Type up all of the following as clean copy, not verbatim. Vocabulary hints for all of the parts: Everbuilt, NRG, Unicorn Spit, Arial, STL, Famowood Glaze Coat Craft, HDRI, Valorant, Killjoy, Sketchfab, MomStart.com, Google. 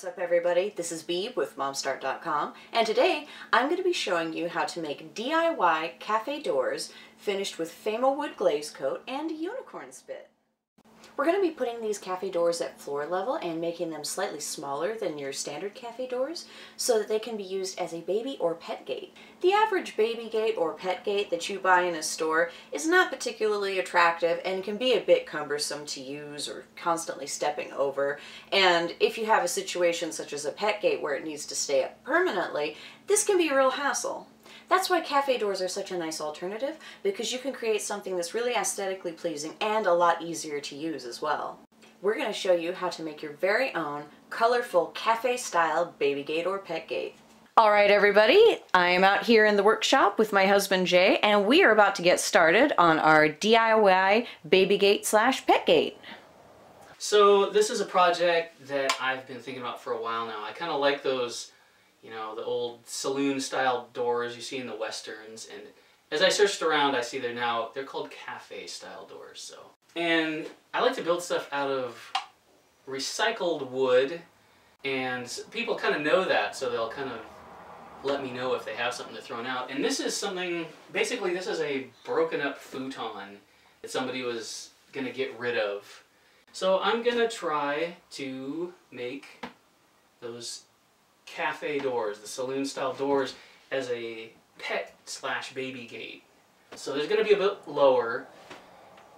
What's up everybody, this is Bee with MomStart.com, and today I'm going to be showing you how to make DIY cafe doors finished with Famowood Glaze Coat and Unicorn Spit. We're going to be putting these cafe doors at floor level and making them slightly smaller than your standard cafe doors so that they can be used as a baby or pet gate. The average baby gate or pet gate that you buy in a store is not particularly attractive and can be a bit cumbersome to use or constantly stepping over. And if you have a situation such as a pet gate where it needs to stay up permanently, this can be a real hassle. That's why cafe doors are such a nice alternative, because you can create something that's really aesthetically pleasing and a lot easier to use as well. We're going to show you how to make your very own colorful cafe-style baby gate or pet gate. Alright everybody, I'm out here in the workshop with my husband Jay, and we are about to get started on our DIY baby gate slash pet gate. So this is a project that I've been thinking about for a while now. I kind of like those, you know, the old saloon-style doors you see in the westerns, and as I searched around, I see they're called cafe-style doors. So, and I like to build stuff out of recycled wood, and people kind of know that, so they'll kind of let me know if they have something they're throwing out. And this is something, basically this is a broken-up futon that somebody was gonna get rid of. So I'm gonna try to make those cafe doors, the saloon style doors, as a pet slash baby gate. So there's going to be a bit lower,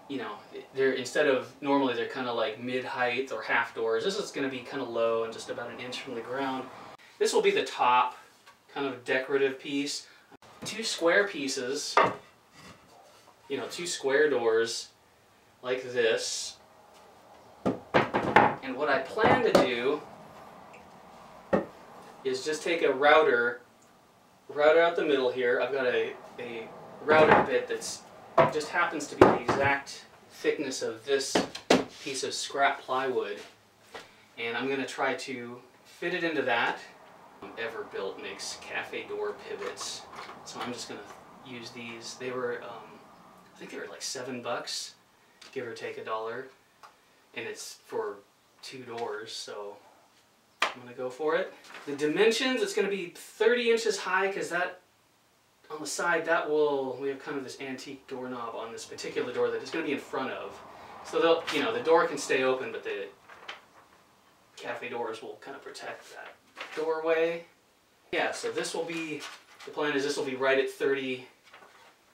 you know, they're, instead of normally they're kind of like mid-height or half doors, this is going to be kind of low and just about an inch from the ground. This will be the top kind of decorative piece. Two square pieces, you know, two square doors like this. And what I plan to do is just take a router out the middle here. I've got a router bit that's just happens to be the exact thickness of this piece of scrap plywood, and I'm going to try to fit it into that. Everbuilt makes cafe door pivots, so I'm just going to use these. They were, I think they were like $7, give or take $1, and it's for two doors, so I'm going to go for it. The dimensions, it's going to be 30 inches high, because that, on the side, we have kind of this antique doorknob on this particular door that it's going to be in front of. So they'll, you know, the door can stay open, but the cafe doors will kind of protect that doorway. Yeah, so this will be, the plan is this will be right at 30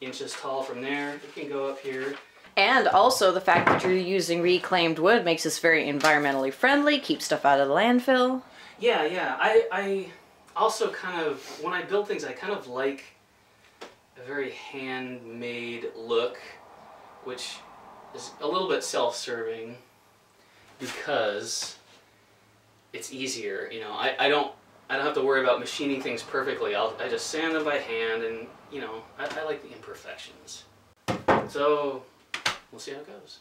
inches tall from there. It can go up here. And also the fact that you're using reclaimed wood makes this very environmentally friendly, keeps stuff out of the landfill. Yeah. I also kind of, when I build things, I kind of like a very handmade look, which is a little bit self-serving because it's easier, you know. I don't have to worry about machining things perfectly. I just sand them by hand, and, you know, I like the imperfections. So we'll see how it goes.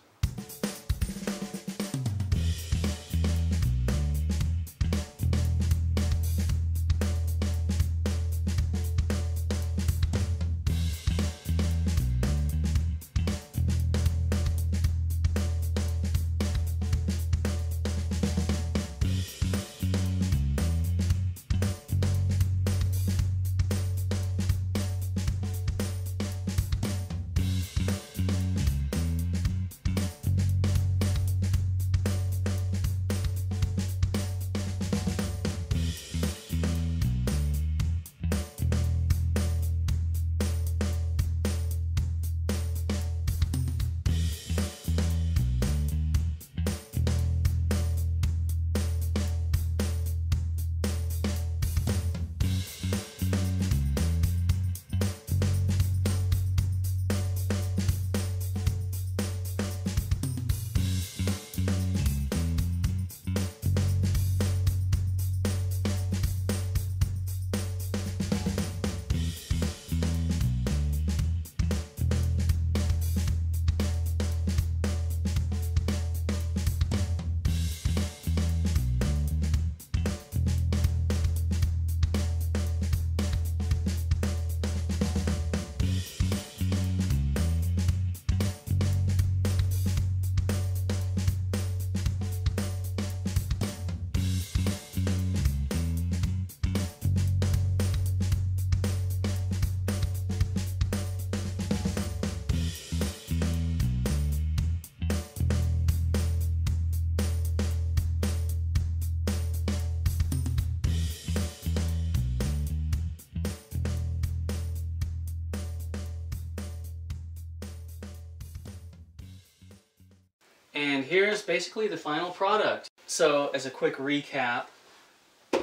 And here's basically the final product. So as a quick recap,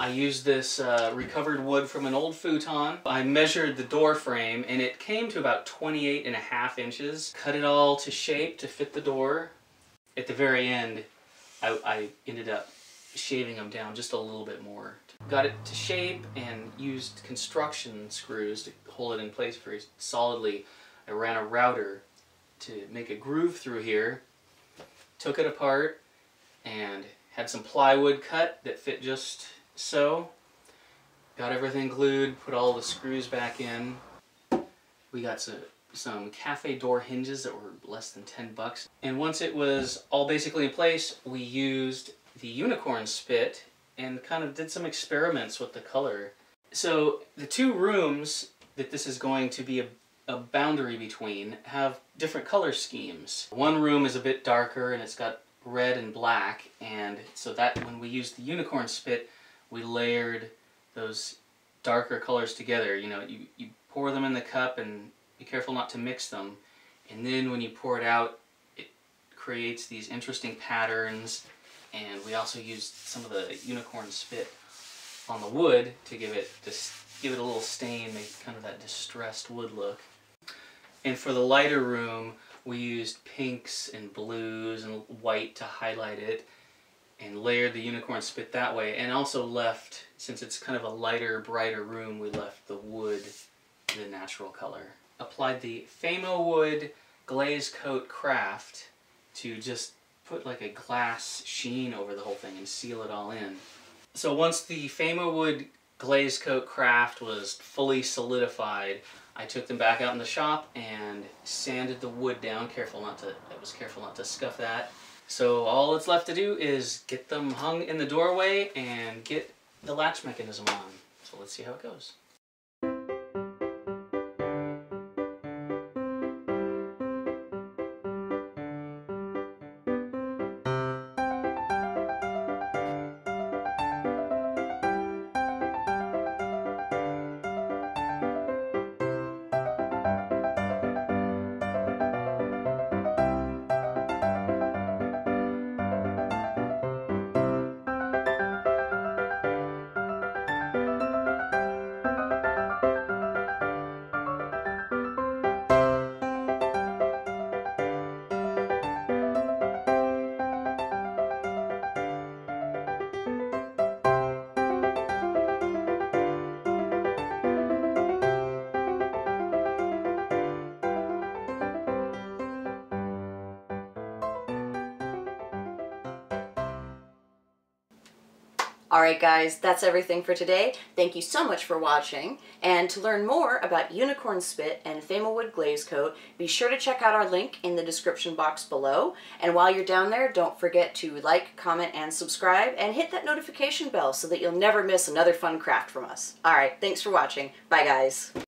I used this recovered wood from an old futon. I measured the door frame and it came to about 28.5 inches. Cut it all to shape to fit the door. At the very end, I ended up shaving them down just a little bit more. Got it to shape and used construction screws to hold it in place very solidly. I ran a router to make a groove through here, took it apart, and had some plywood cut that fit just so. Got everything glued, put all the screws back in. We got some cafe door hinges that were less than 10 bucks. And once it was all basically in place, we used the Unicorn Spit and kind of did some experiments with the color. So the two rooms that this is going to be a boundary between have different color schemes. One room is a bit darker and it's got red and black, and so that when we used the Unicorn Spit, we layered those darker colors together. You know, you pour them in the cup and be careful not to mix them, and then when you pour it out, it creates these interesting patterns. And we also used some of the Unicorn Spit on the wood to give it a little stain, make kind of that distressed wood look. And for the lighter room, we used pinks and blues and white to highlight it, and layered the Unicorn Spit that way. And also left, since it's kind of a lighter, brighter room, we left the wood the natural color. Applied the Famowood Glaze Coat Craft to just put like a glass sheen over the whole thing and seal it all in. So once the Famowood Glaze Coat Craft was fully solidified, I took them back out in the shop and sanded the wood down. I was careful not to scuff that. So all that's left to do is get them hung in the doorway and get the latch mechanism on. So let's see how it goes. Alright guys, that's everything for today. Thank you so much for watching, and to learn more about Unicorn Spit and Famowood Glaze Coat, be sure to check out our link in the description box below, and while you're down there, don't forget to like, comment, and subscribe, and hit that notification bell so that you'll never miss another fun craft from us. Alright, thanks for watching. Bye guys.